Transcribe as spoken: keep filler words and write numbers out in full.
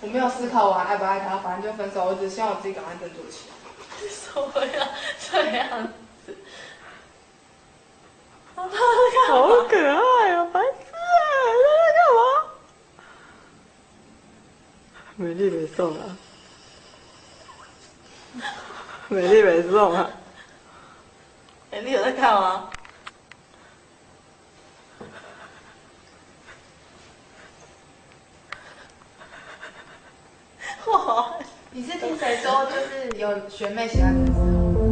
我没有思考完爱不爱他，反正就分手。我只希望我自己赶快振作起来。为什么要这样子？他在干嘛？好可爱啊，白痴啊！他在干嘛？美丽没送啊！美丽没送啊！美丽有在干嘛？ 你是听谁说，就是有学妹喜欢粉丝？